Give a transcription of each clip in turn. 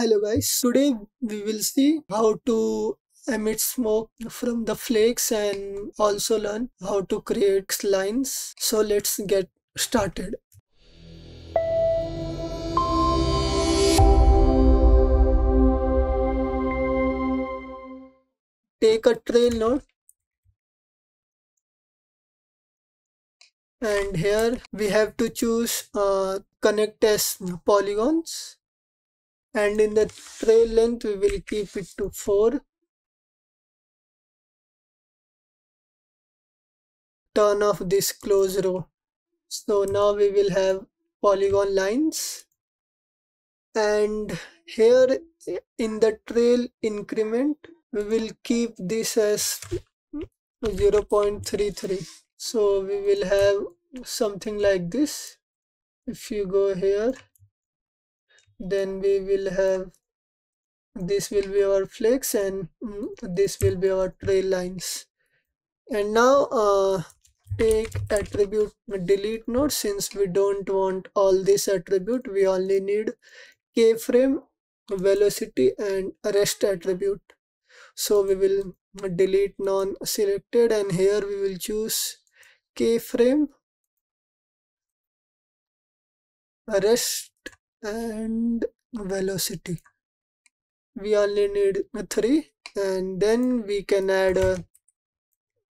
Hello guys, today we will see how to emit smoke from the flakes and also learn how to create lines. So let's get started. Take a trail node, and here we have to choose connect as polygons, and in the trail length we will keep it to 4. Turn off this close row. So now we will have polygon lines, and here in the trail increment we will keep this as 0.33. So we will have something like this. If you go here, then we will have this will be our flakes and this will be our trail lines. And now take attribute delete node. Since we don't want all this attribute, we only need kframe, velocity and rest attribute. So we will delete non-selected, and here we will choose kframe, rest and velocity. We only need 3, and then we can add a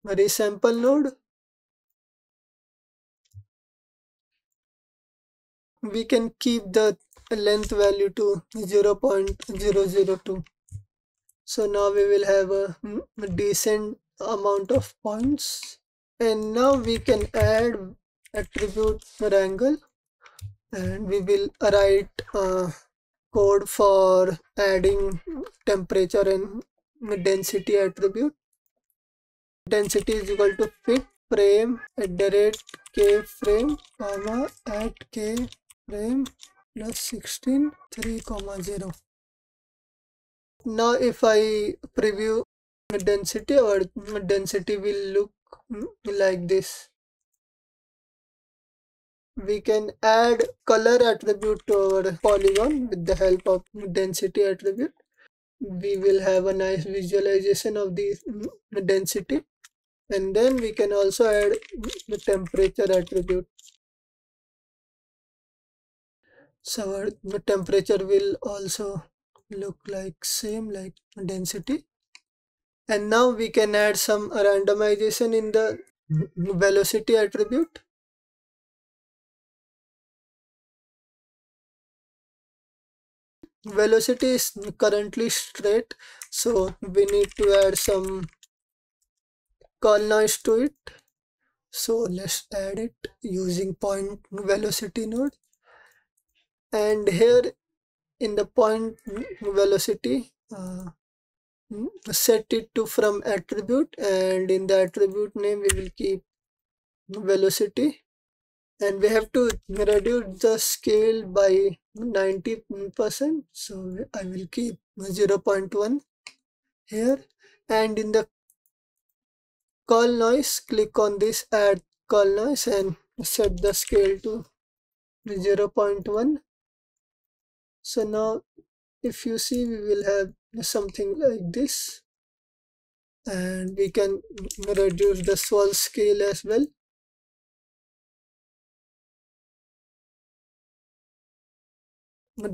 resample node. We can keep the length value to 0.002. So now we will have a decent amount of points, and now we can add attribute wrangle. And we will write code for adding temperature and density attribute. Density is equal to fit frame @kframe, @kframe +16 3,0. Now if I preview density, our density will look like this. We can add color attribute to our polygon with the help of density attribute. We will have a nice visualization of the density, and then we can also add the temperature attribute. So our temperature will also look like same like density. And now we can add some randomization in the velocity attribute. Velocity is currently straight, so we need to add some call noise to it. So let's add it using point velocity node, and here in the point velocity set it to from attribute, and in the attribute name we will keep velocity. And we have to reduce the scale by 90%, so I will keep 0.1 here. And in the call noise, click on this add call noise and set the scale to 0.1. So now if you see, we will have something like this, and we can reduce the swirl scale as well.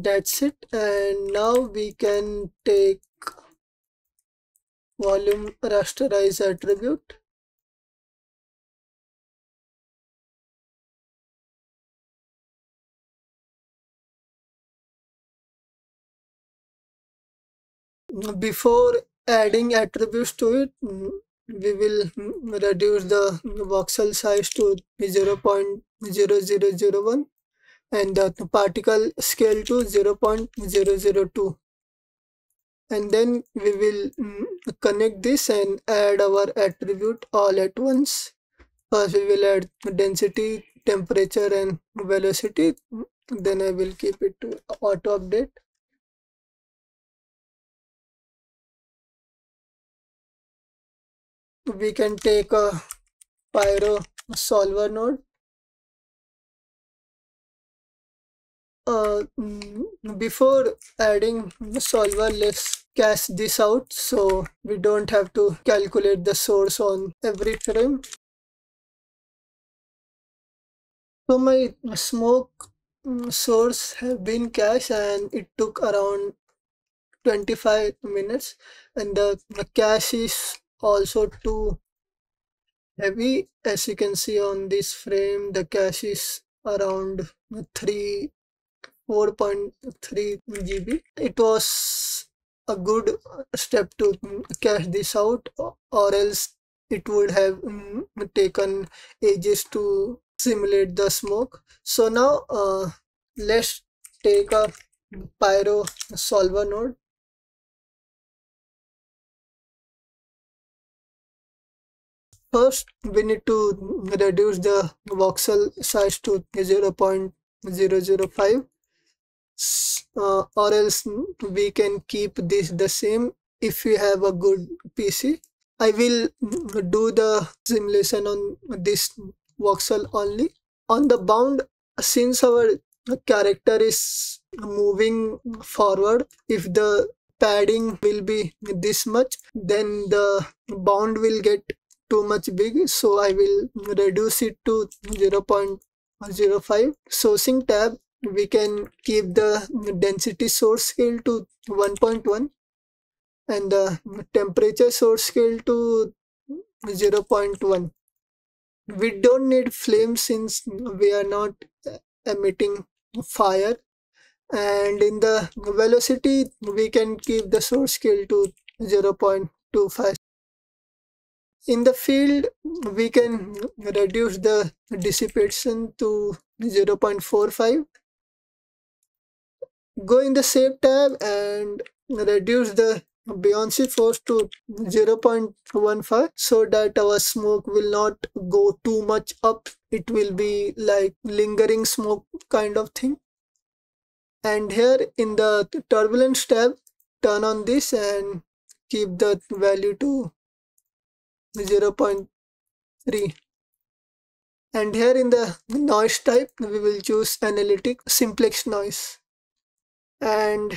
That's it. And now we can take volume rasterize attribute, before adding attributes to it we will reduce the voxel size to 0.0001 and the particle scale to 0.002, and then we will connect this and add our attribute all at once. First we will add density, temperature and velocity, then I will keep it to auto update. We can take a pyro solver node, before adding solver, let's cash this out so we don't have to calculate the source on every frame. So my smoke source have been cached and it took around 25 minutes, and the cache is also too heavy. As you can see on this frame, the cache is around 4.3 GB. It was a good step to cache this out, or else it would have taken ages to simulate the smoke. So now let's take a pyro solver node. First we need to reduce the voxel size to 0.005, or else we can keep this the same if we have a good PC. I will do the simulation on this voxel only. On the bound, since our character is moving forward, if the padding will be this much, then the bound will get too much big, so I will reduce it to 0.05. Sourcing tab, we can keep the density source scale to 1.1 and the temperature source scale to 0.1. We don't need flame since we are not emitting fire, and in the velocity we can keep the source scale to 0.25. In the field we can reduce the dissipation to 0.45. Go in the shape tab and reduce the buoyancy force to 0.15 so that our smoke will not go too much up. It will be like lingering smoke kind of thing. And here in the turbulence tab, turn on this and keep the value to 0.3. and here in the noise type we will choose analytic simplex noise and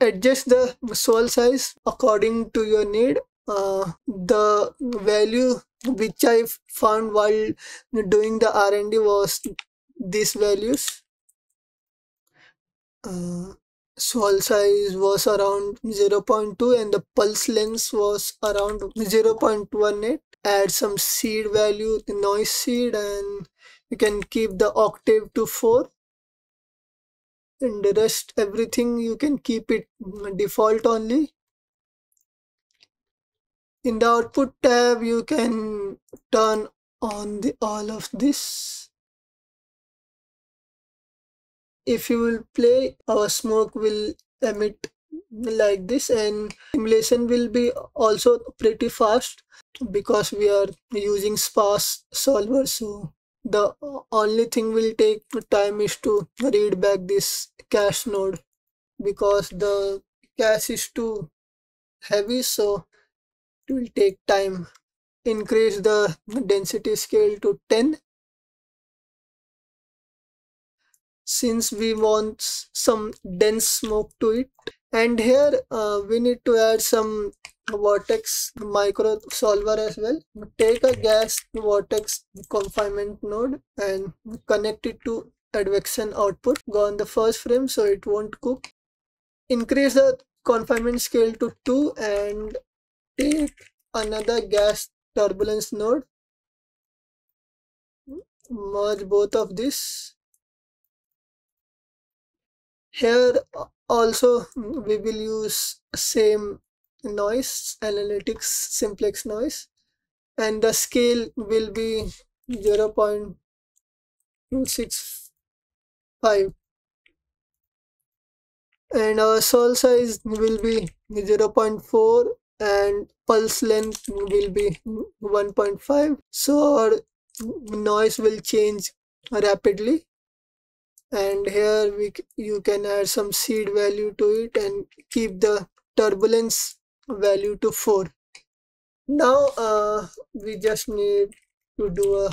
adjust the soul size according to your need. The value which I found while doing the R&D was these values. Soul size was around 0.2 and the pulse length was around 0.18. Add some seed value, the noise seed, and you can keep the octave to 4. And the rest, everything you can keep it default only. In the output tab, you can turn on all of this. If you will play, our smoke will emit like this, and simulation will be also pretty fast because we are using sparse solver. So the only thing will take time is to read back this cache node because the cache is too heavy, so it will take time. Increase the density scale to 10. Since we want some dense smoke to it. And here we need to add some vortex micro solver as well. Take a gas vortex confinement node and connect it to advection output. Go on the first frame so it won't cook. Increase the confinement scale to 2 and take another gas turbulence node. Merge both of these. Here also we will use same noise, analytics simplex noise, and the scale will be 0.265 and our soul size will be 0.4 and pulse length will be 1.5, so our noise will change rapidly. And here you can add some seed value to it and keep the turbulence value to 4. Now we just need to do a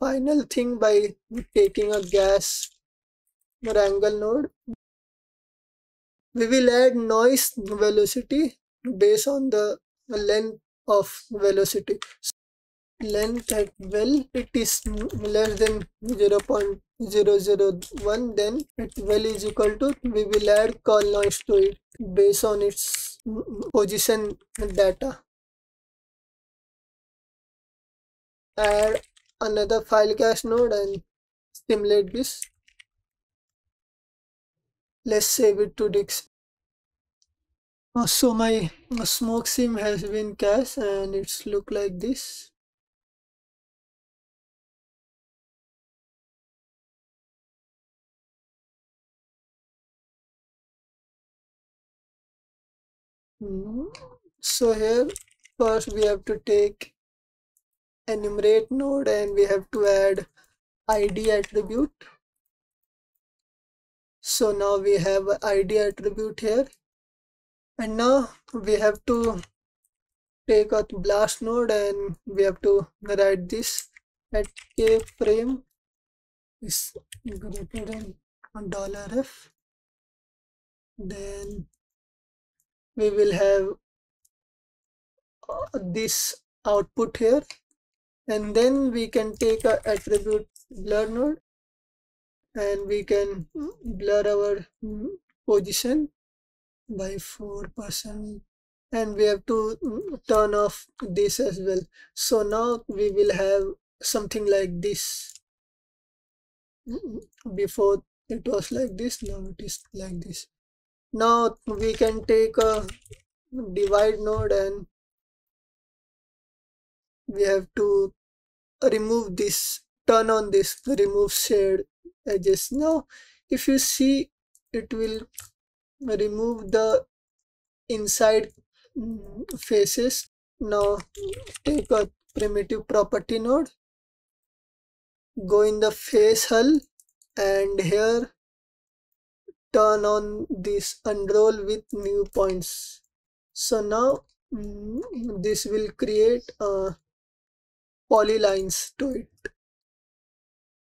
final thing by taking a gas wrangle node. We will add noise velocity based on the length of velocity. So length at well, it is less than 0.001, then at well is equal to, we will add call noise to it based on its position data. Add another file gas node and simulate this. Let's save it to Dix. So my smoke sim has been cached and it's look like this. So here first we have to take enumerate node and we have to add id attribute. So now we have id attribute here, and now we have to take a blast node and we have to write this at k frame is greater than $f, then we will have this output here, and then we can take a attribute blur node and we can blur our position by 4% and we have to turn off this as well. So now we will have something like this. Before it was like this, now it is like this. Now we can take a divide node and we have to remove this, turn on this remove shared edges. Now if you see, it will remove the inside faces. Now take a primitive property node, go in the face hull and here turn on this unroll with new points. So now this will create polylines to it.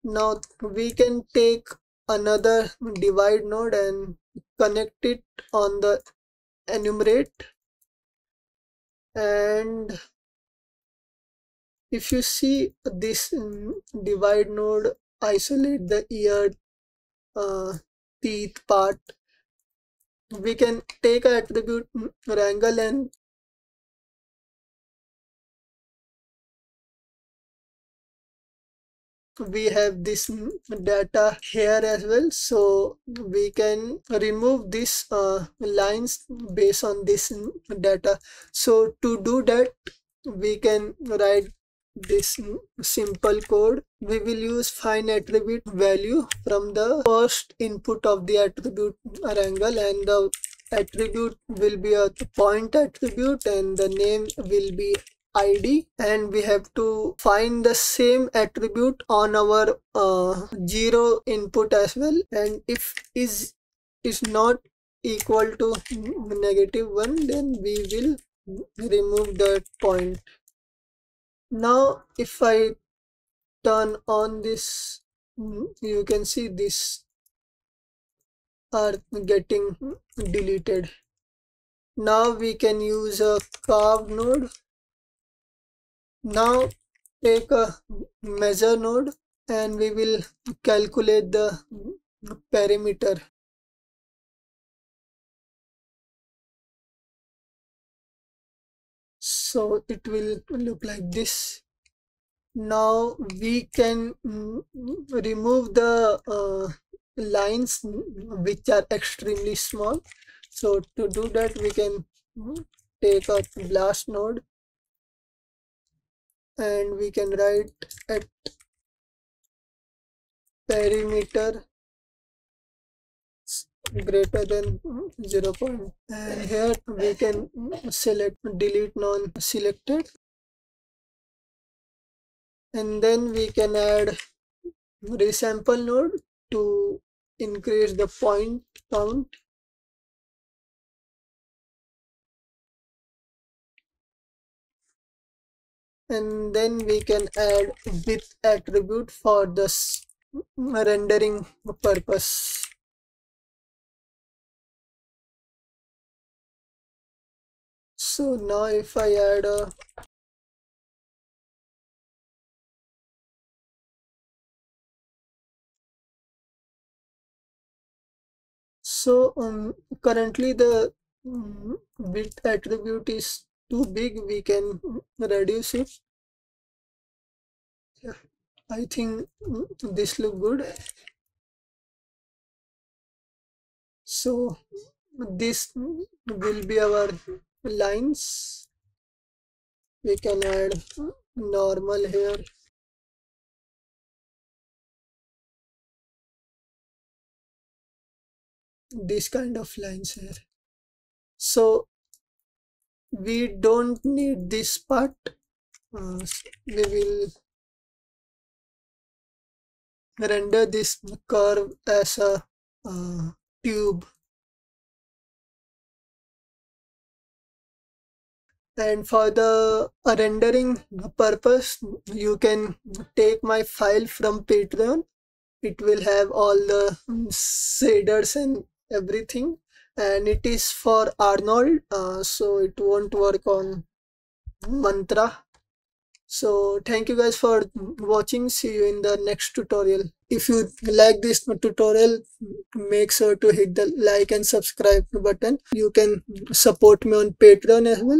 Now we can take another divide node and connect it on the enumerate, and if you see this divide node isolate the ear teeth part. We can take an attribute wrangle and we have this data here as well, so we can remove these lines based on this data. So to do that, we can write this simple code. We will use find attribute value from the first input of the attribute wrangle, and the attribute will be a point attribute and the name will be id, and we have to find the same attribute on our zero input as well, and if is not equal to -1, then we will remove that point. Now if I turn on this, you can see these are getting deleted. Now we can use a curve node. Now take a measure node and we will calculate the perimeter. So it will look like this. Now we can remove the lines which are extremely small. So to do that, we can take a blast node and we can write at perimeter greater than 0.0, and here we can select delete non-selected, and then we can add resample node to increase the point count. And then we can add width attribute for the rendering purpose. So now if I add a currently the bit attribute is too big, we can reduce it. Yeah, I think this looks good. So this will be our lines. We can add normal here. This kind of lines here, so we don't need this part. So we will render this curve as a tube, and for the rendering purpose you can take my file from Patreon. It will have all the shaders and everything, and it is for Arnold, so it won't work on Mantra. So thank you guys for watching. See you in the next tutorial. If you like this tutorial, make sure to hit the like and subscribe button. You can support me on Patreon as well.